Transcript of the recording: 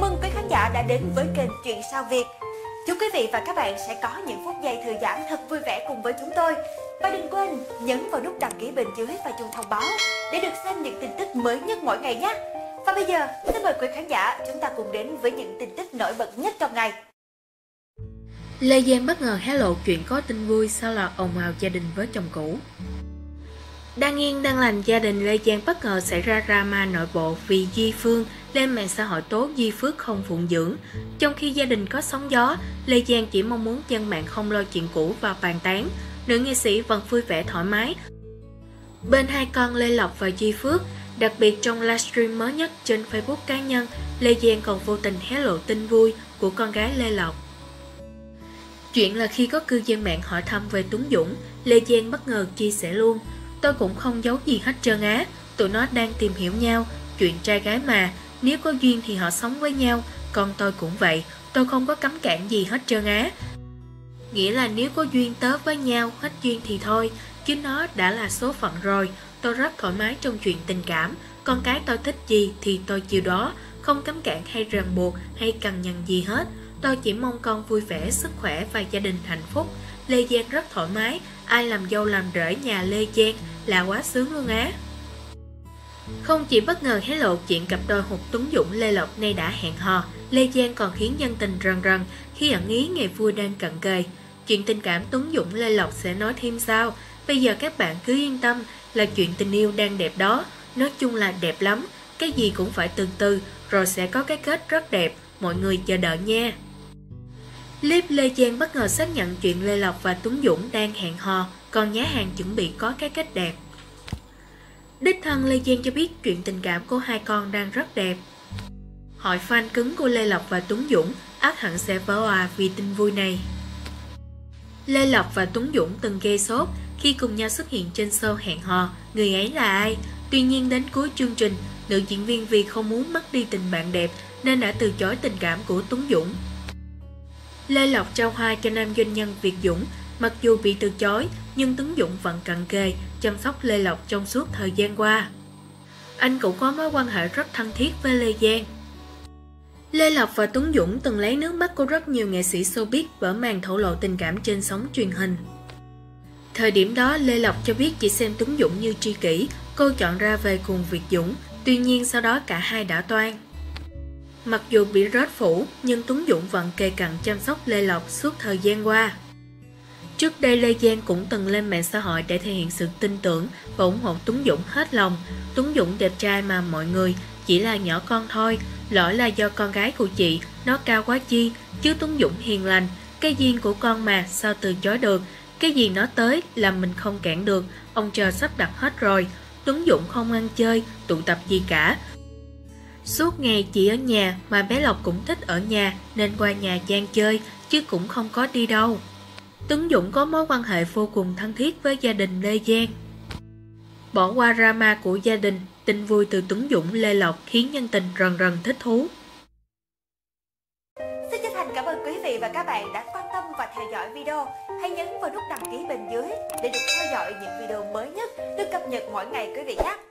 mừng quý khán giả đã đến với kênh Chuyện Sao Việt. Chúc quý vị và các bạn sẽ có những phút giây thư giãn thật vui vẻ cùng với chúng tôi. Và đừng quên nhấn vào nút đăng ký bên dưới và chuông thông báo để được xem những tin tức mới nhất mỗi ngày nhé. Và bây giờ, xin mời quý khán giả chúng ta cùng đến với những tin tức nổi bật nhất trong ngày. Lê Giang bất ngờ hé lộ chuyện có tin vui sau loạt ồn ào gia đình với chồng cũ. Đang yên đang lành, gia đình Lê Giang bất ngờ xảy ra drama nội bộ vì Duy Phương lên mạng xã hội tố Duy Phước không phụng dưỡng. Trong khi gia đình có sóng gió, Lê Giang chỉ mong muốn dân mạng không lôi chuyện cũ vào bàn tán. Nữ nghệ sĩ vẫn vui vẻ thoải mái bên hai con Lê Lộc và Duy Phước. Đặc biệt trong livestream mới nhất trên Facebook cá nhân, Lê Giang còn vô tình hé lộ tin vui của con gái Lê Lộc. Chuyện là khi có cư dân mạng hỏi thăm về Tuấn Dũng, Lê Giang bất ngờ chia sẻ luôn. Tôi cũng không giấu gì hết trơn á, tụi nó đang tìm hiểu nhau, chuyện trai gái mà, nếu có duyên thì họ sống với nhau, còn tôi cũng vậy, tôi không có cấm cản gì hết trơn á. Nghĩa là nếu có duyên tớ với nhau, hết duyên thì thôi, chứ nó đã là số phận rồi, tôi rất thoải mái trong chuyện tình cảm, con cái tôi thích gì thì tôi chiều đó, không cấm cản hay ràng buộc hay cằn nhằn gì hết, tôi chỉ mong con vui vẻ, sức khỏe và gia đình hạnh phúc. Lê Giang rất thoải mái, ai làm dâu làm rể nhà Lê Giang là quá sướng luôn á. Không chỉ bất ngờ hé lộ chuyện cặp đôi hụt Tuấn Dũng Lê Lộc nay đã hẹn hò, Lê Giang còn khiến dân tình rần rần khi ẩn ý ngày vui đang cận kề. Chuyện tình cảm Tuấn Dũng Lê Lộc sẽ nói thêm sao? Bây giờ các bạn cứ yên tâm là chuyện tình yêu đang đẹp đó, nói chung là đẹp lắm, cái gì cũng phải từ từ, rồi sẽ có cái kết rất đẹp, mọi người chờ đợi nha. Clip Lê Giang bất ngờ xác nhận chuyện Lê Lộc và Tuấn Dũng đang hẹn hò, còn nhà hàng chuẩn bị có cái kết đẹp. Đích thân Lê Giang cho biết chuyện tình cảm của hai con đang rất đẹp. Hội fan cứng của Lê Lộc và Tuấn Dũng ắt hẳn sẽ vỡ òa vì tin vui này. Lê Lộc và Tuấn Dũng từng gây sốt khi cùng nhau xuất hiện trên show hẹn hò Người ấy là ai. Tuy nhiên đến cuối chương trình, nữ diễn viên vì không muốn mất đi tình bạn đẹp nên đã từ chối tình cảm của Tuấn Dũng. Lê Lộc trao hoa cho nam doanh nhân Việt Dũng, mặc dù bị từ chối nhưng Tuấn Dũng vẫn cận kề chăm sóc Lê Lộc trong suốt thời gian qua. Anh cũng có mối quan hệ rất thân thiết với Lê Giang. Lê Lộc và Tuấn Dũng từng lấy nước mắt của rất nhiều nghệ sĩ showbiz vỡ màn thổ lộ tình cảm trên sóng truyền hình. Thời điểm đó, Lê Lộc cho biết chỉ xem Tuấn Dũng như tri kỷ, cô chọn ra về cùng Việt Dũng, tuy nhiên sau đó cả hai đã toan. Mặc dù bị rớt phủ, nhưng Tuấn Dũng vẫn kề cận chăm sóc Lê Lộc suốt thời gian qua. Trước đây, Lê Giang cũng từng lên mạng xã hội để thể hiện sự tin tưởng và ủng hộ Tuấn Dũng hết lòng. Tuấn Dũng đẹp trai mà mọi người, chỉ là nhỏ con thôi, lỗi là do con gái của chị, nó cao quá chi, chứ Tuấn Dũng hiền lành, cái duyên của con mà sao từ chối được, cái gì nó tới là mình không cản được, ông trời sắp đặt hết rồi. Tuấn Dũng không ăn chơi, tụ tập gì cả. Suốt ngày chị ở nhà mà bé Lộc cũng thích ở nhà nên qua nhà Giang chơi chứ cũng không có đi đâu. Tuấn Dũng có mối quan hệ vô cùng thân thiết với gia đình Lê Giang. Bỏ qua drama của gia đình, tin vui từ Tuấn Dũng Lê Lộc khiến nhân tình rần rần thích thú. Xin chân thành cảm ơn quý vị và các bạn đã quan tâm và theo dõi video. Hãy nhấn vào nút đăng ký bên dưới để được theo dõi những video mới nhất được cập nhật mỗi ngày quý vị nhé.